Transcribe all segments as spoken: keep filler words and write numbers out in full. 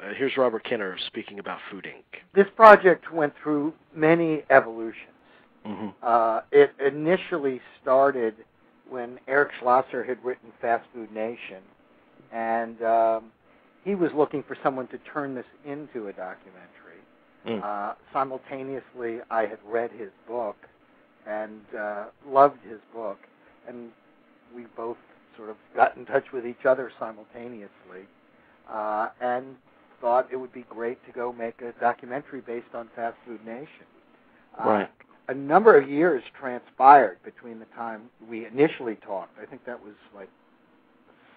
Uh, here's Robert Kenner speaking about Food Incorporated. This project went through many evolutions. Mm-hmm. Uh, it initially started when Eric Schlosser had written Fast Food Nation, and um, he was looking for someone to turn this into a documentary. Mm. Uh, simultaneously, I had read his book and uh, loved his book, and we both sort of got in touch with each other simultaneously uh, and thought it would be great to go make a documentary based on Fast Food Nation. Uh, right. A number of years transpired between the time we initially talked. I think that was like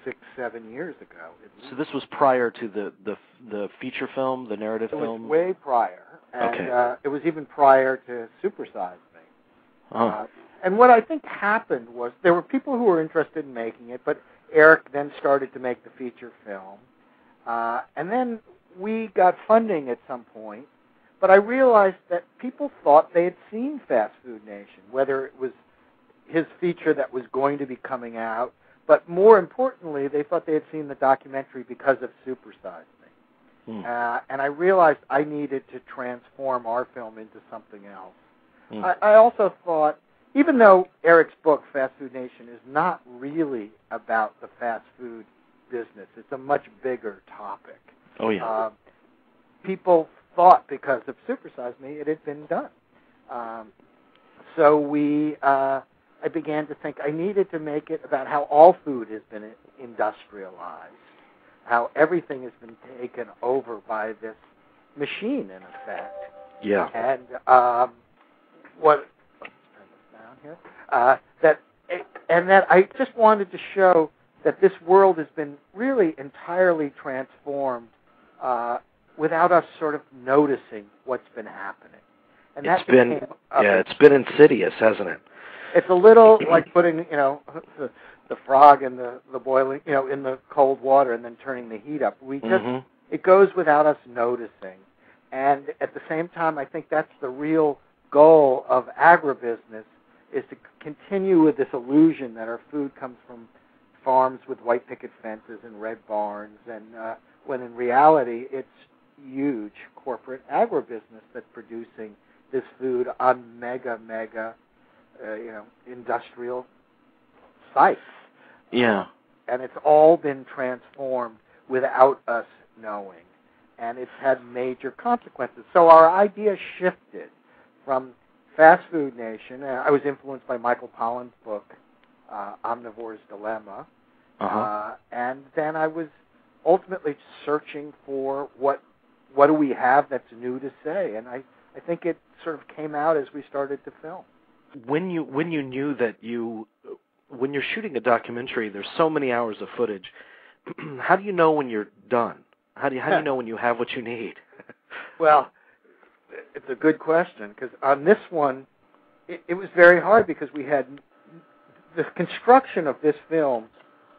six, seven years ago. So this was prior to the, the, the feature film, the narrative it film? It was way prior. And, okay. Uh, it was even prior to Super Size Me. Oh. Uh, and what I think happened was there were people who were interested in making it, but Eric then started to make the feature film. Uh, and then we got funding at some point. But I realized that people thought they had seen Fast Food Nation, whether it was his feature that was going to be coming out, but more importantly, they thought they had seen the documentary because of Super Size Me. Mm. Uh, and I realized I needed to transform our film into something else. Mm. I, I also thought, even though Eric's book, Fast Food Nation, is not really about the fast food business, it's a much bigger topic. Oh, yeah. Uh, people thought because of Super Size Me it had been done. Um, so we, uh, I began to think I needed to make it about how all food has been industrialized, how everything has been taken over by this machine, in effect. Yeah. And um, what let's turn this down here. Uh, that it, and that I just wanted to show that this world has been really entirely transformed. Uh, without us sort of noticing what's been happening. And that's been, yeah, it's been insidious, hasn't it? It's a little like putting, you know, the, the frog in the, the boiling, you know, in the cold water and then turning the heat up. We just, mm-hmm. It goes without us noticing. And at the same time, I think that's the real goal of agribusiness, is to continue with this illusion that our food comes from farms with white picket fences and red barns, and uh, when in reality it's huge corporate agribusiness that's producing this food on mega, mega, uh, you know, industrial sites. Yeah. And it's all been transformed without us knowing, and it's had major consequences. So our idea shifted from Fast Food Nation. I was influenced by Michael Pollan's book, uh, Omnivore's Dilemma, uh-huh. uh, and then I was ultimately searching for what What do we have that's new to say? And I, I think it sort of came out as we started to film. When you when you knew that you, when you're shooting a documentary, there's so many hours of footage. How do you know when you're done? How do you, how do you know when you have what you need? Well, it's a good question, because on this one, it, it was very hard because we had, the construction of this film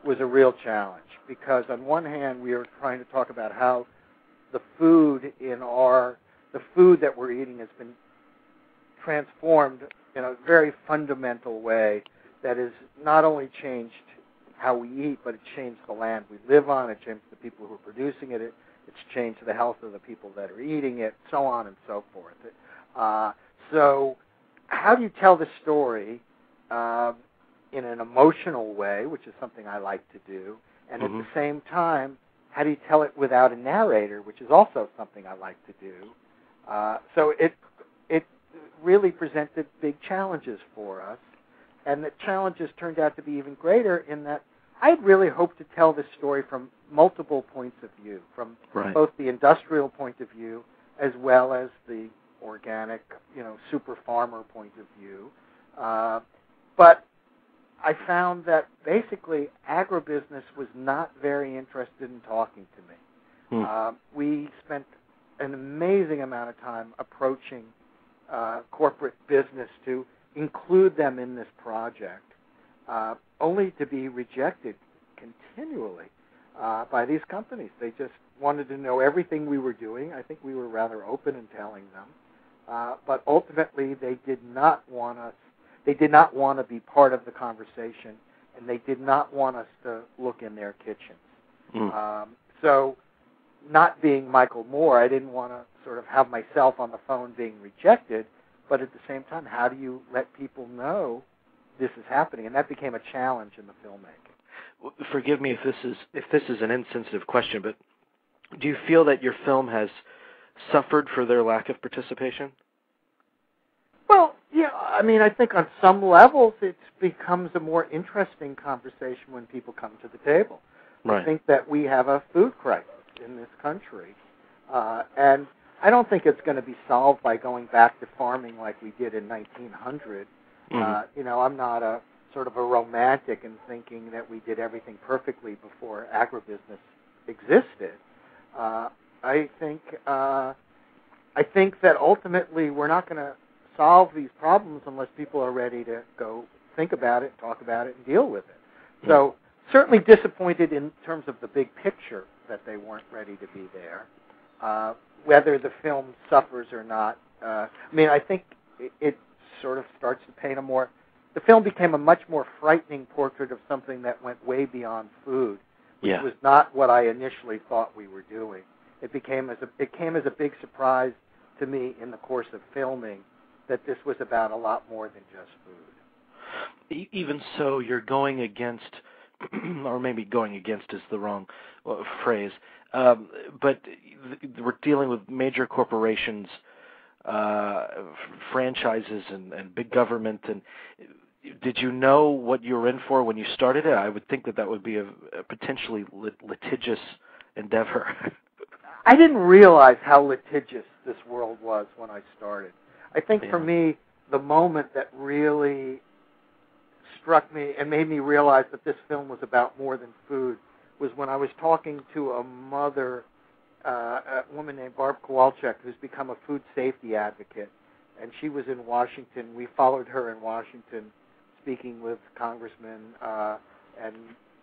was a real challenge, because on one hand we were trying to talk about how the food in our, the food that we're eating has been transformed in a very fundamental way that has not only changed how we eat, but it changed the land we live on, it changed the people who are producing it, it it's changed the health of the people that are eating it, so on and so forth. Uh, so how do you tell the story uh, in an emotional way, which is something I like to do, and mm-hmm. at the same time, how do you tell it without a narrator, which is also something I like to do? Uh, so it it really presented big challenges for us, and the challenges turned out to be even greater in that I'd really hoped to tell this story from multiple points of view, from right. both the industrial point of view as well as the organic, you know, super farmer point of view. Uh, but I found that basically agribusiness was not very interested in talking to me. Hmm. Uh, we spent an amazing amount of time approaching uh, corporate business to include them in this project, uh, only to be rejected continually uh, by these companies. They just wanted to know everything we were doing. I think we were rather open in telling them. Uh, but ultimately, they did not want us They did not want to be part of the conversation, and they did not want us to look in their kitchens. Mm. Um, so not being Michael Moore, I didn't want to sort of have myself on the phone being rejected, but at the same time, how do you let people know this is happening? And that became a challenge in the filmmaking. Well, forgive me if this is if this is an insensitive question, but do you feel that your film has suffered for their lack of participation? Well, yeah, I mean, I think on some levels it becomes a more interesting conversation when people come to the table. Right. I think that we have a food crisis in this country, uh, and I don't think it's going to be solved by going back to farming like we did in nineteen hundred. Mm-hmm. Uh, you know, I'm not a sort of a romantic in thinking that we did everything perfectly before agribusiness existed. Uh, I think uh, I think that ultimately we're not going to solve these problems unless people are ready to go think about it, talk about it, and deal with it. So certainly disappointed in terms of the big picture that they weren't ready to be there. Uh, whether the film suffers or not, uh, I mean, I think it, it sort of starts to paint a more, the film became a much more frightening portrait of something that went way beyond food, which yeah. was not what I initially thought we were doing. It became as a, it came as a big surprise to me in the course of filming that this was about a lot more than just food. Even so, you're going against, or maybe going against is the wrong phrase, um, but we're dealing with major corporations, uh, franchises, and, and big government. And did you know what you were in for when you started it? I would think that that would be a, a potentially lit, litigious endeavor. I didn't realize how litigious this world was when I started. I think yeah. for me, the moment that really struck me and made me realize that this film was about more than food was when I was talking to a mother, uh, a woman named Barb Kowalczyk, who's become a food safety advocate, and she was in Washington. We followed her in Washington, speaking with congressmen uh, and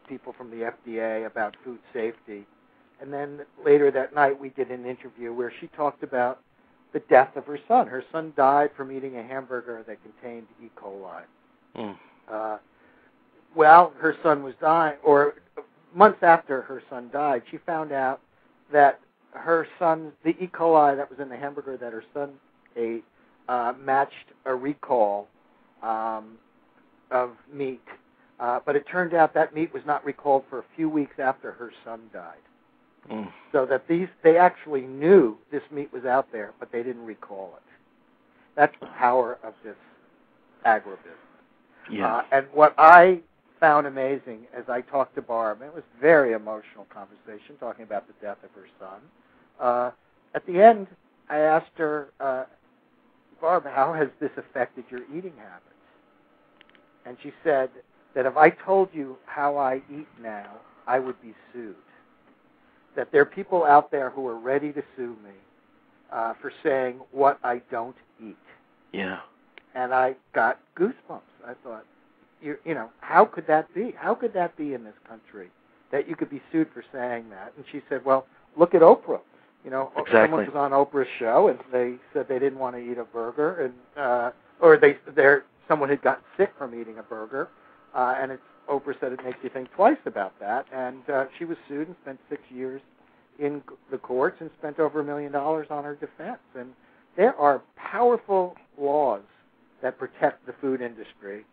people from the F D A about food safety. And then later that night, we did an interview where she talked about the death of her son. Her son died from eating a hamburger that contained E. coli. Mm. Uh, well, her son was dying, or months after her son died, she found out that her son, the E. coli that was in the hamburger that her son ate, uh, matched a recall um, of meat. Uh, but it turned out that meat was not recalled for a few weeks after her son died. Mm. So that these, they actually knew this meat was out there, but they didn't recall it. That's the power of this agribusiness. Yeah. Uh, and what I found amazing as I talked to Barb, and it was a very emotional conversation talking about the death of her son. Uh, at the end, I asked her, uh, Barb, how has this affected your eating habits? And she said that if I told you how I eat now, I would be sued. That there are people out there who are ready to sue me uh, for saying what I don't eat. Yeah. And I got goosebumps. I thought, you, you know, how could that be? How could that be in this country that you could be sued for saying that? And she said, well, look at Oprah. You know, exactly. Someone was on Oprah's show, and they said they didn't want to eat a burger, and uh, or they someone had gotten sick from eating a burger, uh, and it's Oprah said it makes you think twice about that, and uh, she was sued and spent six years in the courts and spent over a million dollars on her defense. And there are powerful laws that protect the food industry